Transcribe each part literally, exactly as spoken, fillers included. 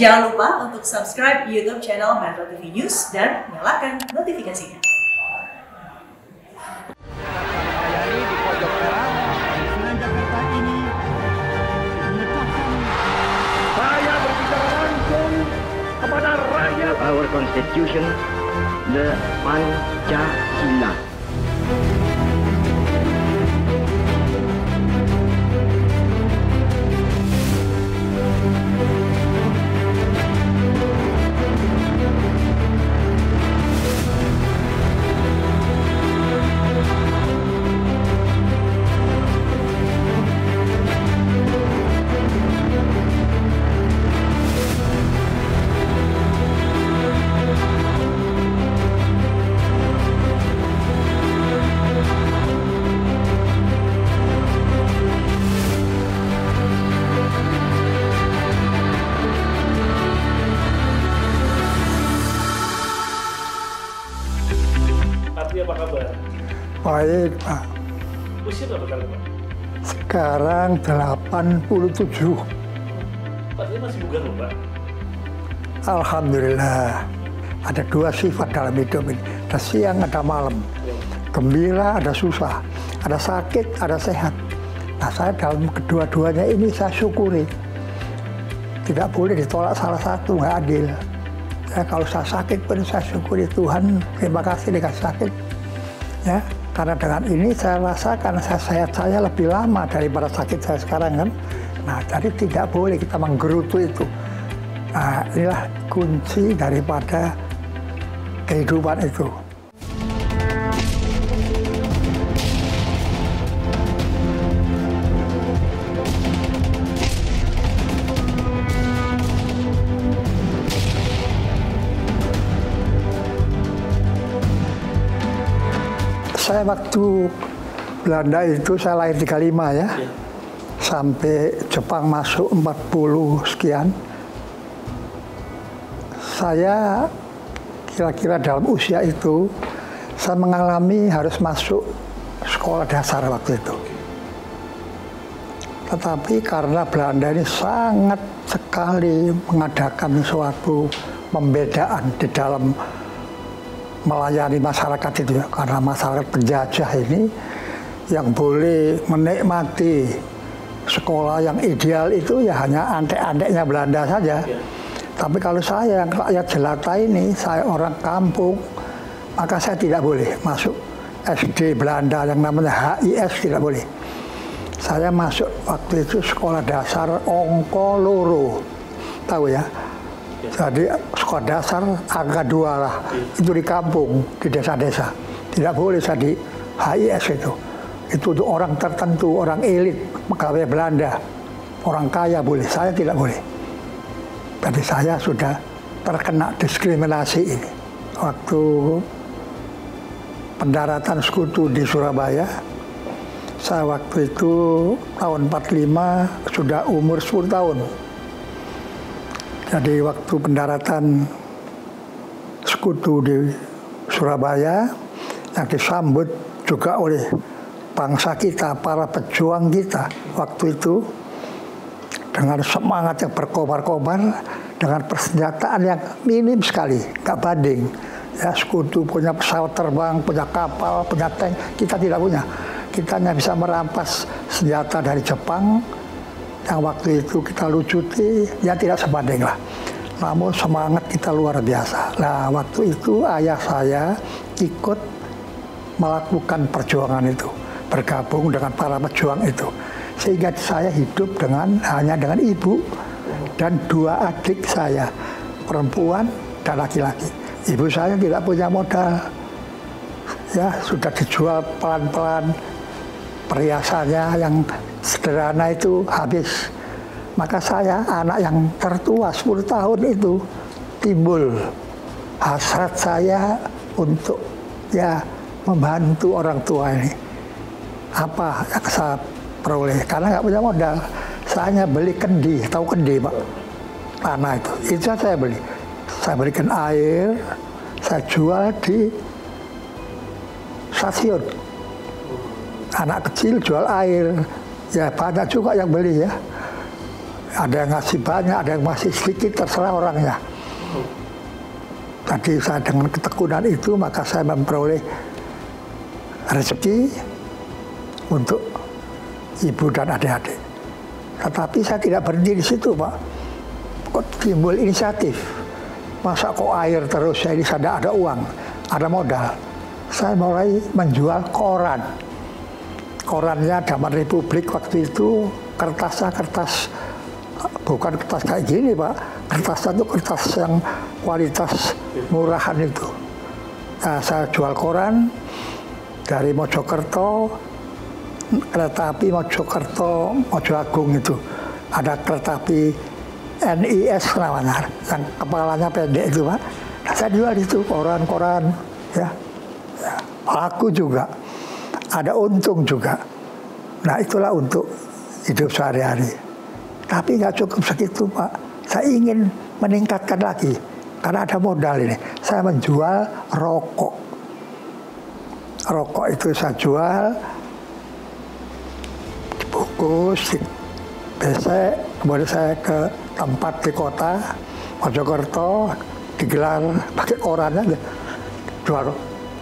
Jangan lupa untuk subscribe YouTube channel Metro T V News dan nyalakan notifikasinya. Saya berbicara langsung kepada rakyat. Our Constitution, the Pancasila. Baik, Pak. Usia berapa kali, Pak? Sekarang delapan puluh tujuh. Artinya masih bugar, Pak? Alhamdulillah. Ada dua sifat dalam hidup ini. Ada siang, ada malam. Gembira, ada susah. Ada sakit, ada sehat. Nah, saya dalam kedua-duanya ini saya syukuri. Tidak boleh ditolak salah satu, nggak adil. Ya, kalau saya sakit pun saya syukuri Tuhan. Terima kasih dikasih sakit. Ya. Karena dengan ini saya rasakan saya sehat saya lebih lama daripada sakit saya sekarang kan. Nah, jadi tidak boleh kita menggerutu itu. Nah, inilah kunci daripada kehidupan itu. Saya waktu Belanda itu saya lahir tiga puluh lima ya, sampai Jepang masuk empat puluh sekian. Saya kira-kira dalam usia itu, saya mengalami harus masuk sekolah dasar waktu itu. Tetapi karena Belanda ini sangat sekali mengadakan suatu pembedaan di dalam melayani masyarakat itu, karena masyarakat penjajah ini yang boleh menikmati sekolah yang ideal itu ya hanya antek-anteknya Belanda saja. Ya. Tapi kalau saya yang rakyat jelata ini, saya orang kampung, maka saya tidak boleh masuk S D Belanda yang namanya H I S, tidak boleh. Saya masuk waktu itu sekolah dasar Ongkoluru, tahu ya? Jadi sekolah dasar angka dua lah, itu di kampung, di desa-desa. Tidak boleh saya di H I S itu. Itu untuk orang tertentu, orang elit, pegawai Belanda. Orang kaya boleh, saya tidak boleh. Jadi saya sudah terkena diskriminasi ini. Waktu pendaratan sekutu di Surabaya, saya waktu itu tahun empat puluh lima sudah umur sepuluh tahun. Jadi waktu pendaratan sekutu di Surabaya yang disambut juga oleh bangsa kita, para pejuang kita waktu itu dengan semangat yang berkobar-kobar, dengan persenjataan yang minim sekali, nggak banding. Ya, sekutu punya pesawat terbang, punya kapal, punya tank, kita tidak punya. Kita hanya bisa merampas senjata dari Jepang. Yang waktu itu kita lucuti, ya tidak sebanding lah. Namun semangat kita luar biasa. Nah, waktu itu ayah saya ikut melakukan perjuangan itu. Bergabung dengan para pejuang itu. Sehingga saya hidup dengan hanya dengan ibu dan dua adik saya. Perempuan dan laki-laki. Ibu saya tidak punya modal. Ya, sudah dijual pelan-pelan. Perhiasannya yang sederhana itu habis. Maka saya, anak yang tertua sepuluh tahun itu, timbul hasrat saya untuk ya membantu orang tua ini. Apa yang saya peroleh? Karena nggak punya modal. Saya hanya beli kendi, tahu kendi Pak? Tanah itu. Itu saya beli. Saya berikan air, saya jual di stasiun. Anak kecil jual air, ya banyak juga yang beli ya. Ada yang ngasih banyak, ada yang masih sedikit, terserah orangnya. Tadi saya dengan ketekunan itu, maka saya memperoleh rezeki untuk ibu dan adik-adik. Tetapi saya tidak berhenti di situ, Pak. Kok timbul inisiatif? Masa kok air terus, jadi saya ada uang, ada modal. Saya mulai menjual koran. Korannya Zaman Republik waktu itu, kertasnya kertas, bukan kertas kayak gini, Pak. Kertasnya itu kertas yang kualitas murahan itu. Nah, saya jual koran dari Mojokerto, kereta api Mojokerto, Mojoagung itu. Ada kereta api N I S namanya, yang kepalanya pendek itu, Pak. Nah, saya jual itu koran-koran, ya. Aku juga ada untung juga. Nah, itulah untuk hidup sehari-hari. Tapi nggak cukup segitu, Pak. Saya ingin meningkatkan lagi karena ada modal ini. Saya menjual rokok. Rokok itu saya jual dibungkus, besek, kemudian saya ke tempat di kota Mojokerto, digelar pakai korannya, jual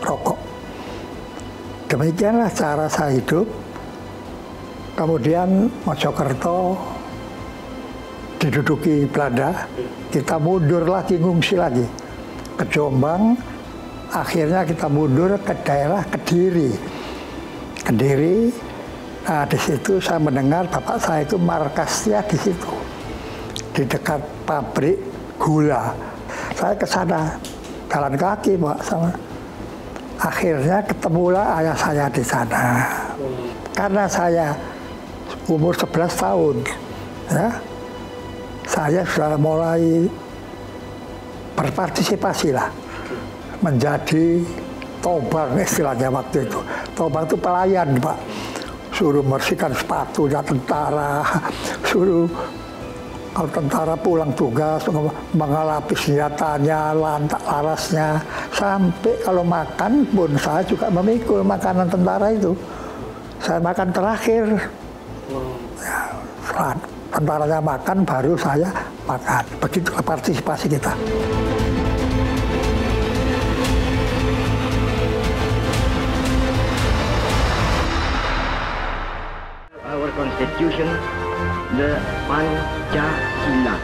rokok. Demikianlah cara saya hidup. Kemudian Mojokerto diduduki Belanda, kita mundur lagi, ngungsi lagi ke Jombang. Akhirnya kita mundur ke daerah Kediri. Kediri, nah, di situ saya mendengar bapak saya itu markasnya di situ, di dekat pabrik gula. Saya ke sana jalan kaki, Pak, sama. Akhirnya ketemulah ayah saya di sana. Karena saya umur sebelas tahun, ya, saya sudah mulai berpartisipasi lah, menjadi tobang istilahnya waktu itu. Tobang itu pelayan, Pak. Suruh bersihkan sepatunya tentara, suruh kalau tentara pulang tugas, mengalapi senjatanya, lantak larasnya, sampai kalau makan pun saya juga memikul makanan tentara itu. Saya makan terakhir, ya, tentaranya makan, baru saya makan. Begitulah partisipasi kita. Our Constitution, the Pancasila.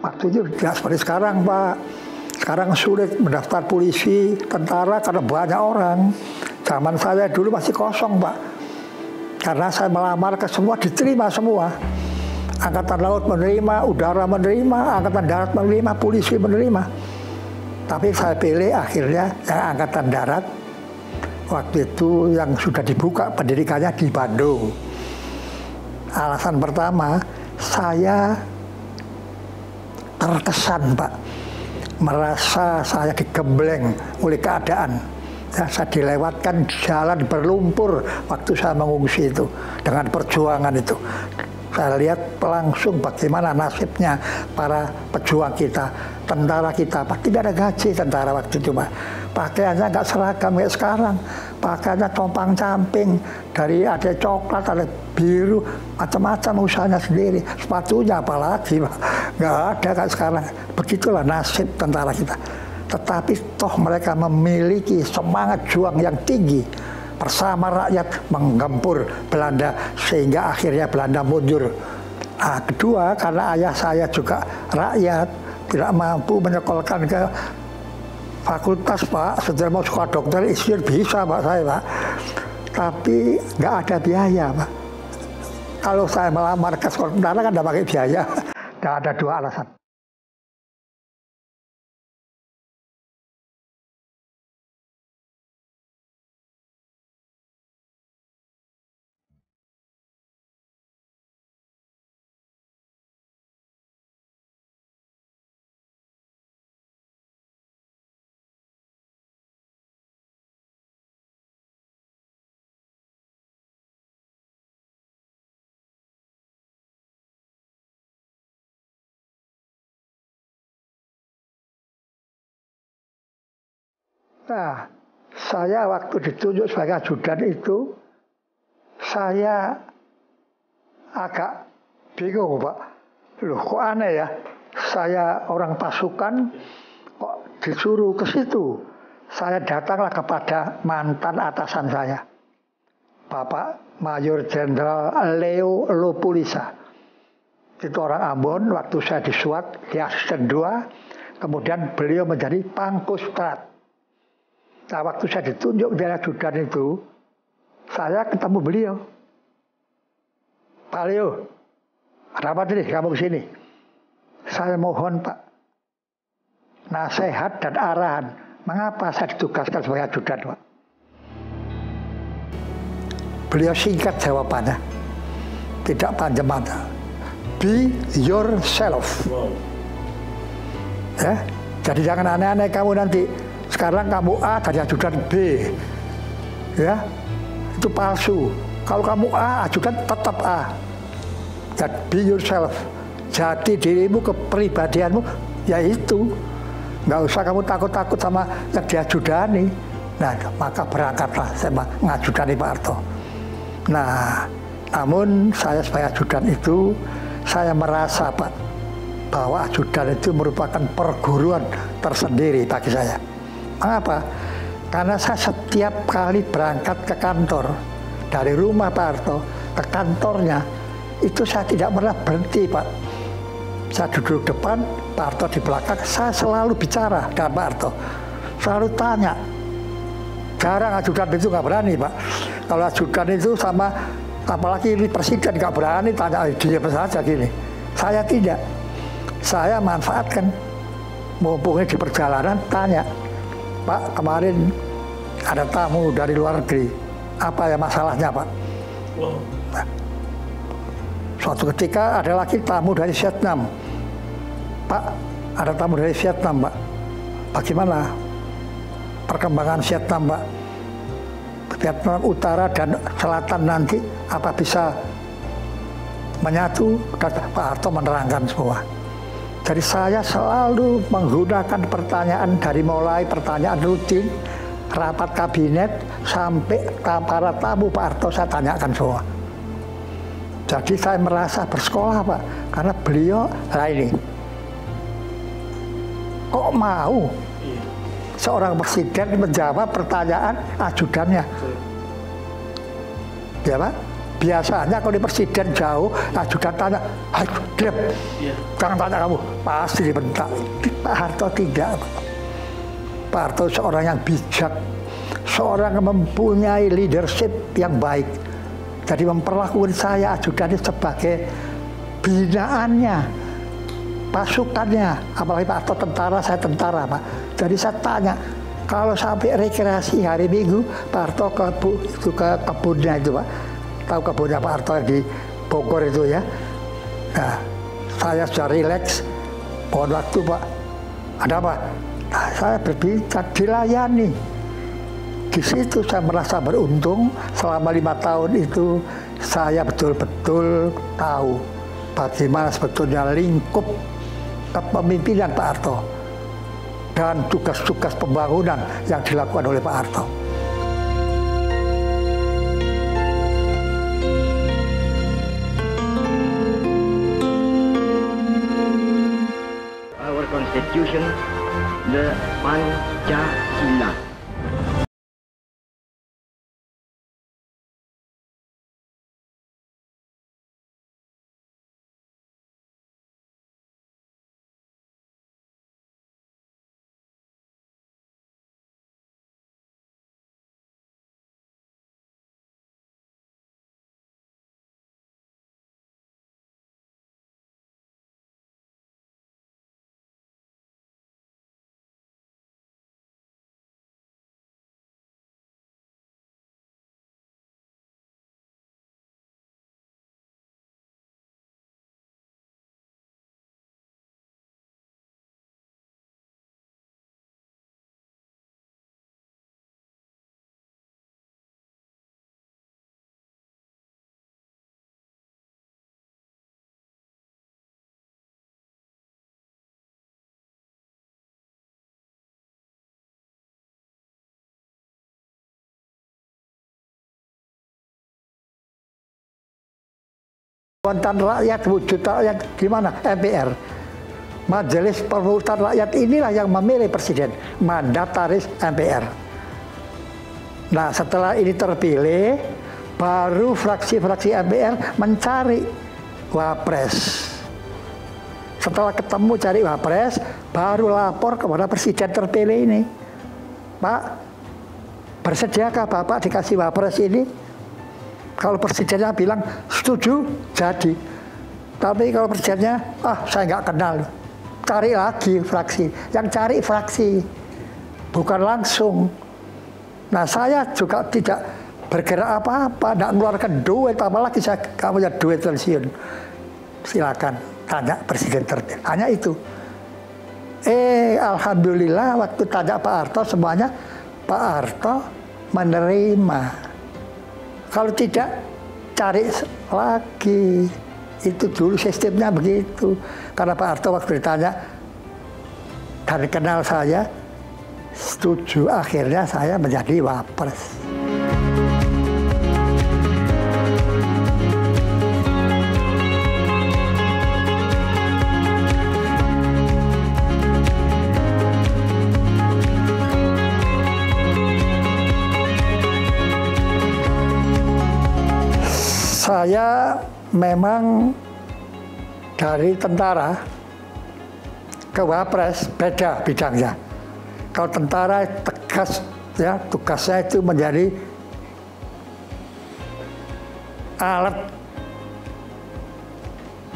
Waktu itu tidak seperti sekarang, Pak. Sekarang sulit mendaftar polisi, tentara karena banyak orang. Zaman saya dulu masih kosong, Pak. Karena saya melamar ke semua, diterima semua. Angkatan Laut menerima, Udara menerima, Angkatan Darat menerima, polisi menerima. Tapi saya pilih akhirnya yang Angkatan Darat. Waktu itu yang sudah dibuka pendidikannya di Bandung. Alasan pertama, saya terkesan, Pak, merasa saya digembleng oleh keadaan. Ya, saya dilewatkan jalan berlumpur waktu saya mengungsi itu, dengan perjuangan itu. Saya lihat langsung bagaimana nasibnya para pejuang kita, tentara kita, Pak. Tidak ada gaji tentara waktu itu, Pak. Pakaiannya nggak seragam kayak sekarang. Pakaiannya compang-camping, dari ada coklat, ada biru, macam-macam usahanya sendiri. Sepatunya apalagi, Pak. Nggak ada kayak sekarang. Begitulah nasib tentara kita. Tetapi toh mereka memiliki semangat juang yang tinggi. Bersama rakyat menggempur Belanda, sehingga akhirnya Belanda mundur. Nah, kedua, karena ayah saya juga rakyat, tidak mampu menyekolahkan ke fakultas, Pak. Setelah mau sekolah dokter, insinyur bisa, Pak, saya, Pak. Tapi nggak ada biaya, Pak. Kalau saya melamar ke sekolah tentara kan nggak pakai biaya. Nggak ada dua alasan. Nah, saya waktu ditunjuk sebagai ajudan itu, saya agak bingung, Pak. Loh, kok aneh ya? Saya orang pasukan, kok disuruh ke situ? Saya datanglah kepada mantan atasan saya, Bapak Mayor Jenderal Leo Lopulisa. Itu orang Ambon, waktu saya disuat, di asisten dua, kemudian beliau menjadi Pangkostrat. Nah, waktu saya ditunjuk menjadi ajudan itu, saya ketemu beliau. Pak Leo, kenapa tadi kamu kesini? Saya mohon, Pak, nasihat dan arahan. Mengapa saya ditugaskan sebagai ajudan, Pak? Beliau singkat jawabannya, tidak panjang mata. Be yourself. Wow. Ya, jadi jangan aneh-aneh kamu nanti. Sekarang kamu A, jadi ajudan B. Ya, itu palsu. Kalau kamu A, ajudan tetap A. Dan be yourself. Jati dirimu, kepribadianmu, yaitu. Nggak usah kamu takut-takut sama yang diajudani. Nah, maka berangkatlah saya mengajudani Pak Harto. Nah, namun saya sebagai ajudan itu, saya merasa, Pak, bahwa ajudan itu merupakan perguruan tersendiri bagi saya. Mengapa? Karena saya setiap kali berangkat ke kantor, dari rumah Pak Harto ke kantornya, itu saya tidak pernah berhenti, Pak. Saya duduk depan, Pak Harto di belakang, saya selalu bicara dengan Pak Harto. Selalu tanya. Jarang ajudan itu nggak berani, Pak. Kalau ajudan itu sama, apalagi ini presiden nggak berani, tanya dia saja gini. Saya tidak. Saya manfaatkan. Mumpungnya di perjalanan, tanya. Pak, kemarin ada tamu dari luar negeri. Apa ya masalahnya, Pak? Nah, suatu ketika ada lagi tamu dari Vietnam. Pak, ada tamu dari Vietnam, Pak. Bagaimana perkembangan Vietnam, Pak? Vietnam Utara dan Selatan nanti apa bisa menyatu? Dan Pak Harto menerangkan semua. Jadi saya selalu menggunakan pertanyaan dari mulai pertanyaan rutin, rapat kabinet, sampai para tamu Pak Harto saya tanyakan semua. Jadi saya merasa bersekolah, Pak, karena beliau lah ini. Kok mau seorang presiden menjawab pertanyaan ajudannya? Ya, Pak? Biasanya kalau di presiden jauh, ajudan tanya, aduh, drep, jangan tanya kamu, pasti dibentak. Pak Harto tidak, Pak. Pak Harto seorang yang bijak, seorang yang mempunyai leadership yang baik. Jadi memperlakukan saya ajudannya sebagai binaannya, pasukannya. Apalagi Pak Harto tentara, saya tentara, Pak. Jadi saya tanya, kalau sampai rekreasi hari Minggu, Pak Harto ke, itu ke kebunnya itu, Pak. Tahu kebunnya Pak Harto yang di Bogor itu, ya. Nah, saya sudah rileks, mohon waktu, Pak. Ada apa? Nah, saya berbicara, dilayani. Di situ saya merasa beruntung, selama lima tahun itu saya betul-betul tahu bagaimana sebetulnya lingkup kepemimpinan Pak Harto dan tugas-tugas pembangunan yang dilakukan oleh Pak Harto. Our Constitution, the Pancasila. Perwakilan Rakyat, wujud rakyat gimana? M P R. Majelis Perwakilan Rakyat inilah yang memilih presiden, mandataris M P R. Nah, setelah ini terpilih, baru fraksi-fraksi M P R mencari WAPRES. Setelah ketemu cari WAPRES, baru lapor kepada presiden terpilih ini. Pak, bersediakah Bapak dikasih WAPRES ini? Kalau presidennya bilang setuju, jadi. Tapi kalau presidennya, ah saya nggak kenal. Cari lagi fraksi. Yang cari fraksi, bukan langsung. Nah saya juga tidak bergerak apa-apa, nggak ngeluarkan duit, apalagi saya nggak punya duit pensiun. Silakan tanya presiden terpilih. Hanya itu. Eh, alhamdulillah waktu tanya Pak Harto semuanya, Pak Harto menerima. Kalau tidak, cari lagi. Itu dulu sistemnya begitu. Karena Pak Harto waktu ditanya, dan kenal saya, setuju. Akhirnya saya menjadi Wapres. Saya memang dari tentara ke Wapres beda bidangnya. Kalau tentara tegas ya tugasnya itu menjadi alat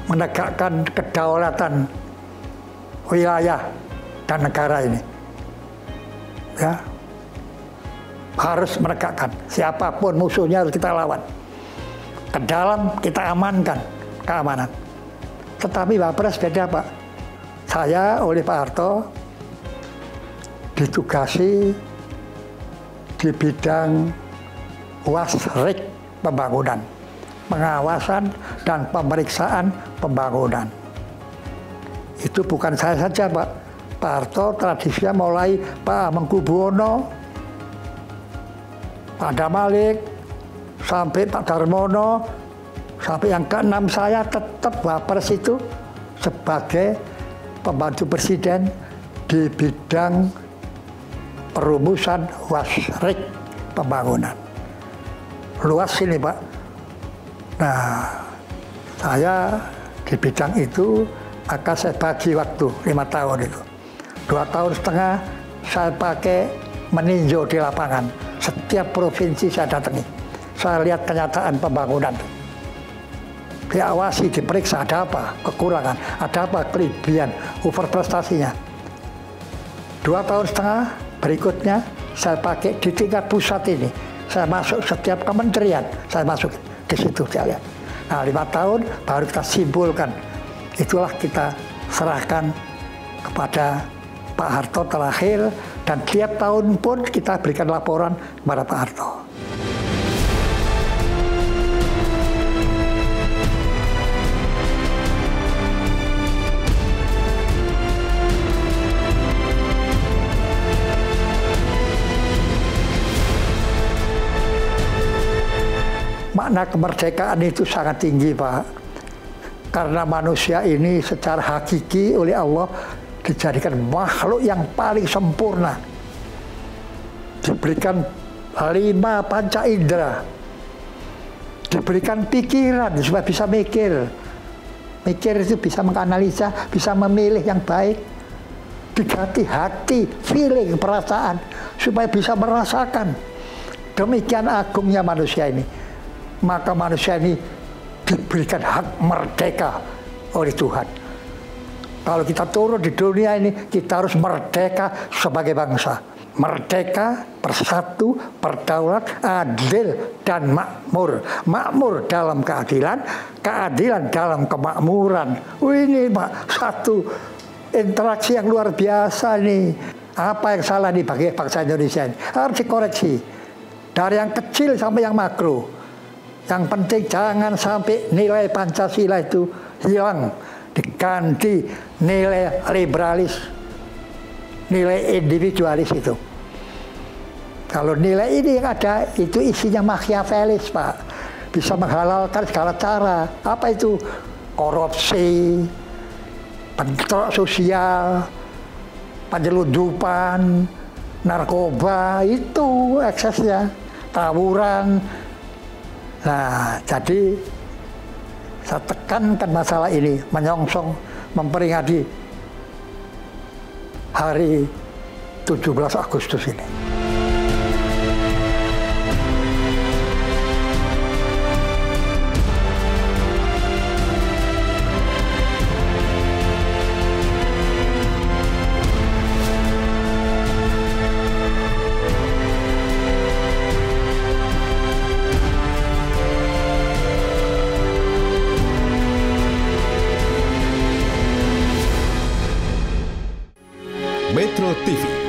menegakkan kedaulatan wilayah dan negara ini. Ya. Harus menegakkan siapapun musuhnya harus kita lawan. Ke dalam kita amankan keamanan. Tetapi Wapres beda Pak. Saya oleh Pak Harto ditugasi di bidang wasrik pembangunan, pengawasan dan pemeriksaan pembangunan. Itu bukan saya saja Pak. Pak Harto tradisinya mulai Pak Mangkubuwono, Pak Adam Malik, sampai Pak Darmono, sampai yang keenam saya tetap Wapres itu sebagai pembantu presiden di bidang perumusan wasrik pembangunan. Luas ini Pak. Nah, saya di bidang itu akan saya bagi waktu lima tahun itu. Dua tahun setengah saya pakai meninjau di lapangan. Setiap provinsi saya datangi. Saya lihat kenyataan pembangunan, diawasi, diperiksa, ada apa kekurangan, ada apa kelebihan, overprestasinya. Dua tahun setengah berikutnya saya pakai di tingkat pusat ini, saya masuk setiap kementerian, saya masuk di situ saya lihat. Nah lima tahun baru kita simpulkan, itulah kita serahkan kepada Pak Harto terakhir dan tiap tahun pun kita berikan laporan kepada Pak Harto. Makna kemerdekaan itu sangat tinggi, Pak. Karena manusia ini secara hakiki oleh Allah dijadikan makhluk yang paling sempurna. Diberikan lima panca indera. Diberikan pikiran supaya bisa mikir. Mikir itu bisa menganalisa, bisa memilih yang baik. Diganti hati, feeling, perasaan supaya bisa merasakan. Demikian agungnya manusia ini. Maka manusia ini diberikan hak merdeka oleh Tuhan. Kalau kita turun di dunia ini, kita harus merdeka sebagai bangsa. Merdeka, bersatu, berdaulat, adil, dan makmur. Makmur dalam keadilan, keadilan dalam kemakmuran. Ini Pak, satu interaksi yang luar biasa nih. Apa yang salah nih bagi bangsa Indonesia ini? Harus dikoreksi. Dari yang kecil sampai yang makro. Yang penting jangan sampai nilai Pancasila itu hilang, diganti nilai liberalis, nilai individualis itu. Kalau nilai ini yang ada, itu isinya makiavelis Pak. bisa menghalalkan segala cara. Apa itu? Korupsi, bentrok sosial, penyeludupan, narkoba, itu eksesnya, tawuran. Nah, jadi saya tekankan masalah ini, menyongsong, memperingati hari tujuh belas Agustus ini. Metro T V